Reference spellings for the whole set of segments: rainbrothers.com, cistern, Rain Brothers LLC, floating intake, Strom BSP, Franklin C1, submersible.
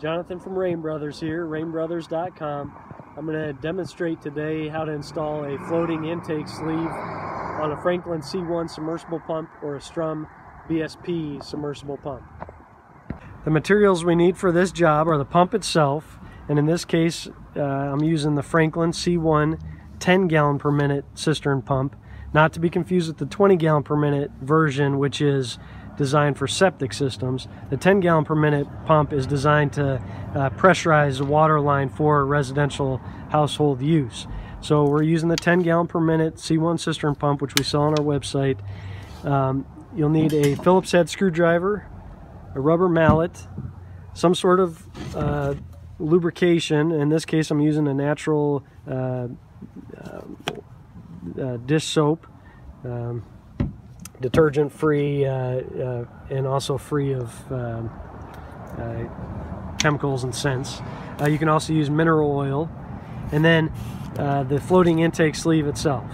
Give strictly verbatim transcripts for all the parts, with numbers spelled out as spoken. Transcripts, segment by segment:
Jonathan from Rain Brothers here, rain brothers dot com. I'm going to demonstrate today how to install a floating intake sleeve on a Franklin C one submersible pump or a Strom B S P submersible pump. The materials we need for this job are the pump itself, and in this case uh, I'm using the Franklin C one ten gallon per minute cistern pump, not to be confused with the twenty gallon per minute version, which is designed for septic systems. The ten gallon per minute pump is designed to uh, pressurize the water line for residential household use. So we're using the ten gallon per minute C one cistern pump, which we sell on our website. Um, you'll need a Phillips head screwdriver, a rubber mallet, some sort of uh, lubrication. In this case I'm using a natural uh, uh, uh, dish soap. Um, detergent free uh, uh, and also free of um, uh, chemicals and scents. Uh, you can also use mineral oil, and then uh, the floating intake sleeve itself.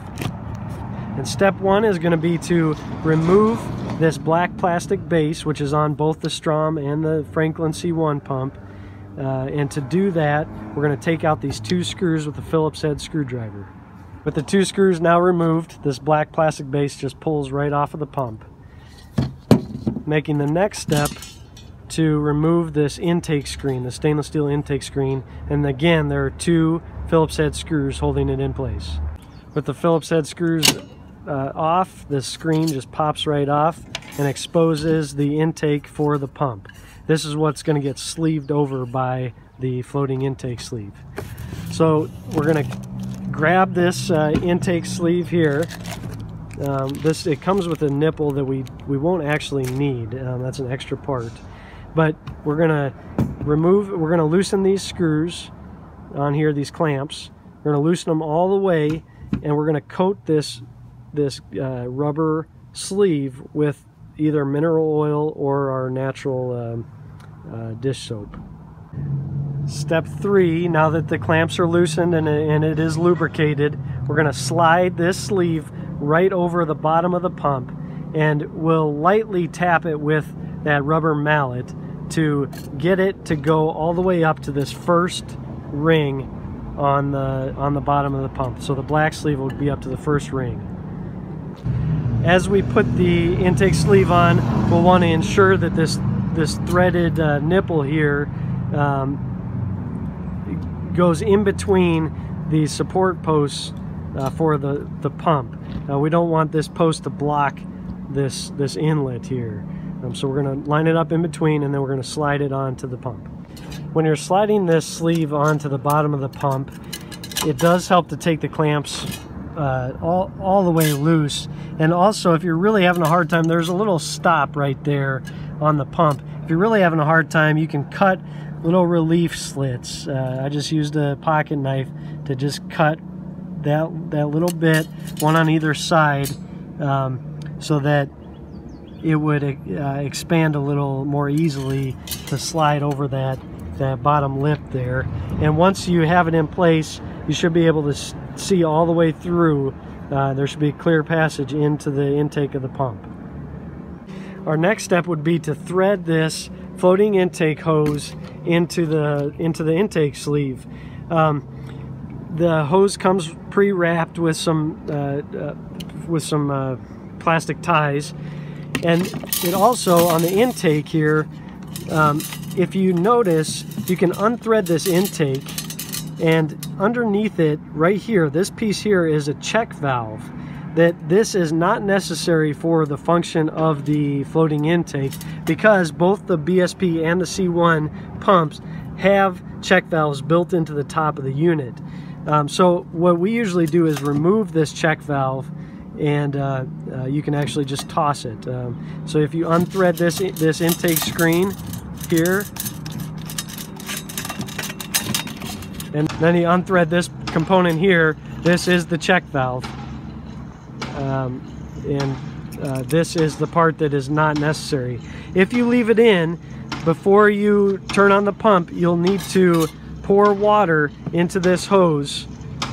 And step one is going to be to remove this black plastic base, which is on both the Strom and the Franklin C one pump, uh, and to do that we're going to take out these two screws with the Phillips head screwdriver. With the two screws now removed, this black plastic base just pulls right off of the pump, making the next step to remove this intake screen, the stainless steel intake screen, and again there are two Phillips head screws holding it in place. With the Phillips head screws uh, off, this screen just pops right off and exposes the intake for the pump. This is what's going to get sleeved over by the floating intake sleeve. So we're going to grab this uh, intake sleeve here. Um, this it comes with a nipple that we we won't actually need. Um, that's an extra part. But we're gonna remove. We're gonna loosen these screws on here. These clamps. We're gonna loosen them all the way, and we're gonna coat this this uh, rubber sleeve with either mineral oil or our natural um, uh, dish soap. Step three, now that the clamps are loosened and, and it is lubricated, we're going to slide this sleeve right over the bottom of the pump, and we'll lightly tap it with that rubber mallet to get it to go all the way up to this first ring on the, on the bottom of the pump. So the black sleeve will be up to the first ring. As we put the intake sleeve on, we'll want to ensure that this, this threaded uh, nipple here um, goes in between the support posts uh, for the the pump. Now we don't want this post to block this this inlet here, um, so we're going to line it up in between, and then we're going to slide it onto the pump. When you're sliding this sleeve onto the bottom of the pump, it does help to take the clamps uh, all all the way loose, and also if you're really having a hard time, there's a little stop right there on the pump. If you're really having a hard time, you can cut little relief slits. Uh, I just used a pocket knife to just cut that that little bit, one on either side, um, so that it would uh, expand a little more easily to slide over that that bottom lip there. And once you have it in place, you should be able to see all the way through. Uh, there should be clear passage into the intake of the pump. Our next step would be to thread this floating intake hose into the into the intake sleeve. Um, the hose comes pre-wrapped with some uh, uh, with some uh, plastic ties, and it also on the intake here. Um, if you notice, you can unthread this intake, and underneath it, right here, this piece here is a check valve. That this is not necessary for the function of the floating intake, because both the B S P and the C one pumps have check valves built into the top of the unit. Um, so what we usually do is remove this check valve, and uh, uh, you can actually just toss it. Um, so if you unthread this, this intake screen here, and then you unthread this component here, this is the check valve. Um, and uh, this is the part that is not necessary. If you leave it in, before you turn on the pump, you'll need to pour water into this hose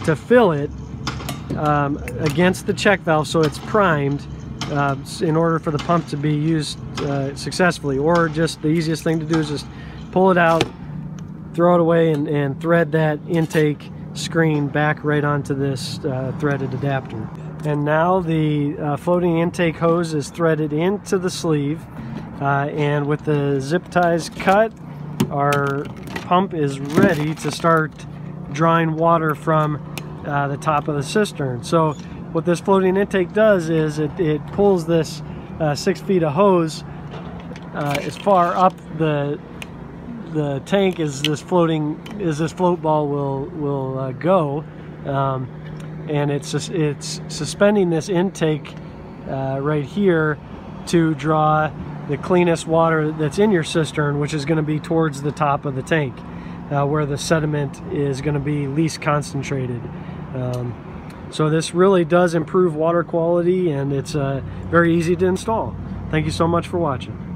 to fill it um, against the check valve so it's primed uh, in order for the pump to be used uh, successfully. Or just the easiest thing to do is just pull it out, throw it away and, and thread that intake screen back right onto this uh, threaded adapter. And now the uh, floating intake hose is threaded into the sleeve, uh, and with the zip ties cut, our pump is ready to start drawing water from uh, the top of the cistern. So what this floating intake does is it, it pulls this uh, six feet of hose uh, as far up the the tank as this floating as this float ball will will uh, go, um, and it's it's suspending this intake uh, right here to draw the cleanest water that's in your cistern, which is going to be towards the top of the tank, uh, where the sediment is going to be least concentrated. Um, so this really does improve water quality, and it's uh, very easy to install. Thank you so much for watching.